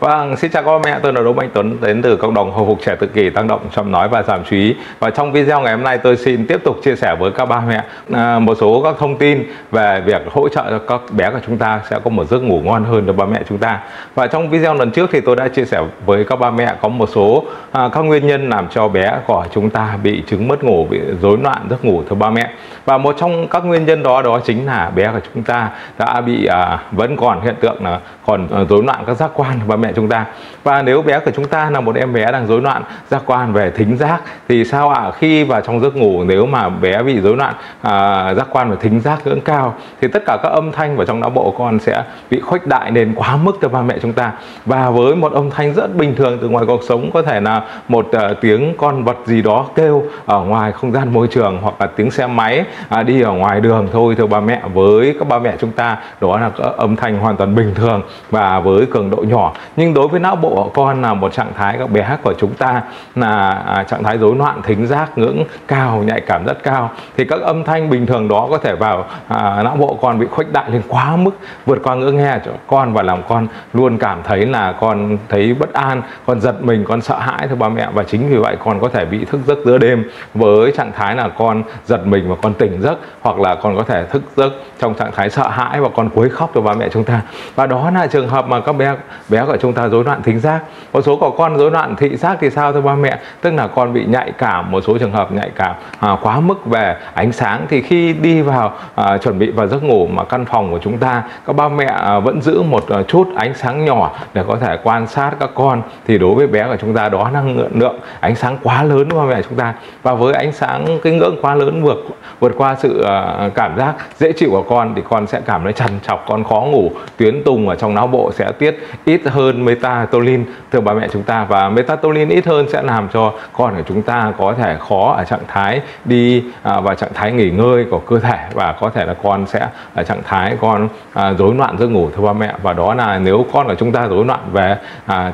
Vâng, xin chào các bạn, tôi là Đỗ Mạnh Tuấn đến từ cộng đồng hồi phục trẻ tự kỷ tăng động chậm nói và giảm chú ý. Và trong video ngày hôm nay tôi xin tiếp tục chia sẻ với các ba mẹ một số các thông tin về việc hỗ trợ cho các bé của chúng ta sẽ có một giấc ngủ ngon hơn cho ba mẹ chúng ta. Và trong video lần trước thì tôi đã chia sẻ với các ba mẹ có một số các nguyên nhân làm cho bé của chúng ta bị chứng mất ngủ, bị rối loạn giấc ngủ thưa ba mẹ. Và một trong các nguyên nhân đó chính là bé của chúng ta đã bị vẫn còn hiện tượng là còn rối loạn các giác quan ba mẹ chúng ta. Và nếu bé của chúng ta là một em bé đang rối loạn giác quan về thính giác thì sao ạ? Khi vào trong giấc ngủ, nếu mà bé bị rối loạn giác quan về thính giác ngưỡng cao thì tất cả các âm thanh vào trong não bộ con sẽ bị khuếch đại lên quá mức cho ba mẹ chúng ta. Và với một âm thanh rất bình thường từ ngoài cuộc sống, có thể là một tiếng con vật gì đó kêu ở ngoài không gian môi trường, hoặc là tiếng xe máy đi ở ngoài đường thôi thưa ba mẹ, với các ba mẹ chúng ta đó là âm thanh hoàn toàn bình thường và với cường độ nhỏ. Nhưng đối với não bộ của con là một trạng thái các bé của chúng ta là trạng thái rối loạn thính giác ngưỡng cao, nhạy cảm rất cao, thì các âm thanh bình thường đó có thể vào não bộ con bị khuếch đại lên quá mức, vượt qua ngưỡng nghe cho con và làm con luôn cảm thấy là con thấy bất an, con giật mình, con sợ hãi thưa ba mẹ. Và chính vì vậy con có thể bị thức giấc giữa đêm với trạng thái là con giật mình và con tỉnh giấc, hoặc là con có thể thức giấc trong trạng thái sợ hãi và con quấy khóc cho ba mẹ chúng ta. Và đó là trường hợp mà các bé của chúng ta rối loạn thính giác. Một số của con rối loạn thị giác thì sao thưa ba mẹ? Tức là con bị nhạy cảm, một số trường hợp nhạy cảm quá mức về ánh sáng, thì khi đi vào chuẩn bị vào giấc ngủ mà căn phòng của chúng ta, các ba mẹ vẫn giữ một chút ánh sáng nhỏ để có thể quan sát các con, thì đối với bé của chúng ta đó là lượng ánh sáng quá lớn của ba mẹ chúng ta. Và với ánh sáng cái ngưỡng quá lớn vượt qua sự cảm giác dễ chịu của con thì con sẽ cảm thấy trằn trọc, con khó ngủ, tuyến tùng ở trong não bộ sẽ tiết ít hơn melatonin thưa bà mẹ chúng ta, và melatonin ít hơn sẽ làm cho con của chúng ta có thể khó ở trạng thái đi và trạng thái nghỉ ngơi của cơ thể, và có thể là con sẽ ở trạng thái con rối loạn giấc ngủ thưa bà mẹ. Và đó là nếu con của chúng ta rối loạn về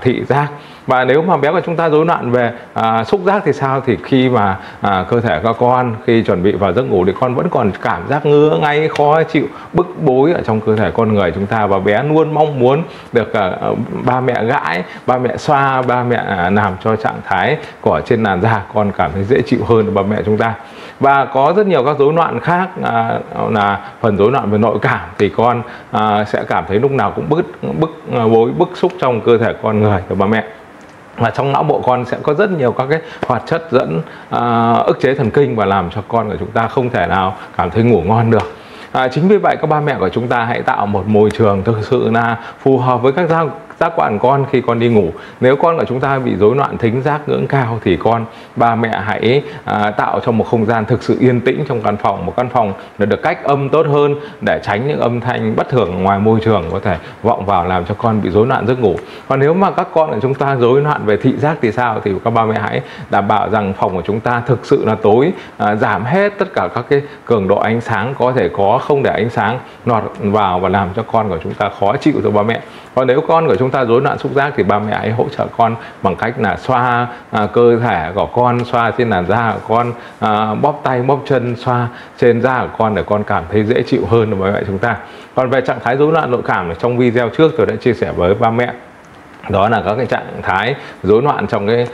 thị giác. Và nếu mà bé của chúng ta rối loạn về xúc giác thì sao? Thì khi mà cơ thể các con khi chuẩn bị vào giấc ngủ thì con vẫn còn cảm giác ngứa ngáy, khó chịu, bức bối ở trong cơ thể con người chúng ta, và bé luôn mong muốn được ba mẹ gãi, ba mẹ xoa, ba mẹ làm cho trạng thái của trên làn da con cảm thấy dễ chịu hơn ba mẹ chúng ta. Và có rất nhiều các rối loạn khác là phần rối loạn về nội cảm, thì con sẽ cảm thấy lúc nào cũng bức xúc trong cơ thể con người của ba mẹ. Và trong não bộ con sẽ có rất nhiều các cái hoạt chất dẫn ức chế thần kinh và làm cho con của chúng ta không thể nào cảm thấy ngủ ngon được. Chính vì vậy các ba mẹ của chúng ta hãy tạo một môi trường thực sự là phù hợp với các giác quan con khi con đi ngủ. Nếu con của chúng ta bị rối loạn thính giác ngưỡng cao thì ba mẹ hãy tạo cho một không gian thực sự yên tĩnh trong căn phòng, một căn phòng được cách âm tốt hơn để tránh những âm thanh bất thường ngoài môi trường có thể vọng vào làm cho con bị rối loạn giấc ngủ. Còn nếu mà các con của chúng ta rối loạn về thị giác thì sao? Thì các ba mẹ hãy đảm bảo rằng phòng của chúng ta thực sự là tối, giảm hết tất cả các cái cường độ ánh sáng có thể có, không để ánh sáng lọt vào và làm cho con của chúng ta khó chịu cho ba mẹ. Còn nếu con của chúng ta rối loạn xúc giác thì ba mẹ hãy hỗ trợ con bằng cách là xoa cơ thể của con, xoa trên làn da của con, bóp tay bóp chân, xoa trên da của con để con cảm thấy dễ chịu hơn đối với ba mẹ chúng ta. Còn về trạng thái rối loạn nội cảm trong video trước tôi đã chia sẻ với ba mẹ, đó là các cái trạng thái rối loạn trong cái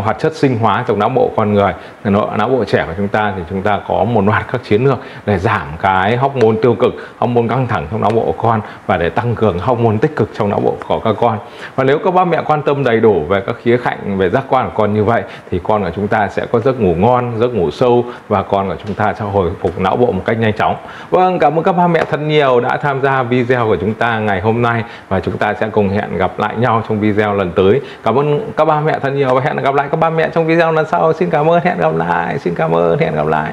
hoạt chất sinh hóa trong não bộ con người. Não bộ trẻ của chúng ta thì chúng ta có một loạt các chiến lược để giảm cái hormone tiêu cực, hormone căng thẳng trong não bộ của con và để tăng cường hormone tích cực trong não bộ của các con. Và nếu các ba mẹ quan tâm đầy đủ về các khía cạnh về giác quan của con như vậy thì con của chúng ta sẽ có giấc ngủ ngon, giấc ngủ sâu và con của chúng ta sẽ hồi phục não bộ một cách nhanh chóng. Vâng, cảm ơn các ba mẹ thân nhiều đã tham gia video của chúng ta ngày hôm nay, và chúng ta sẽ cùng hẹn gặp lại nhau trong video lần tới. Cảm ơn các ba mẹ thân nhiều và hẹn gặp lại các ba mẹ trong video lần sau. Xin cảm ơn, hẹn gặp lại.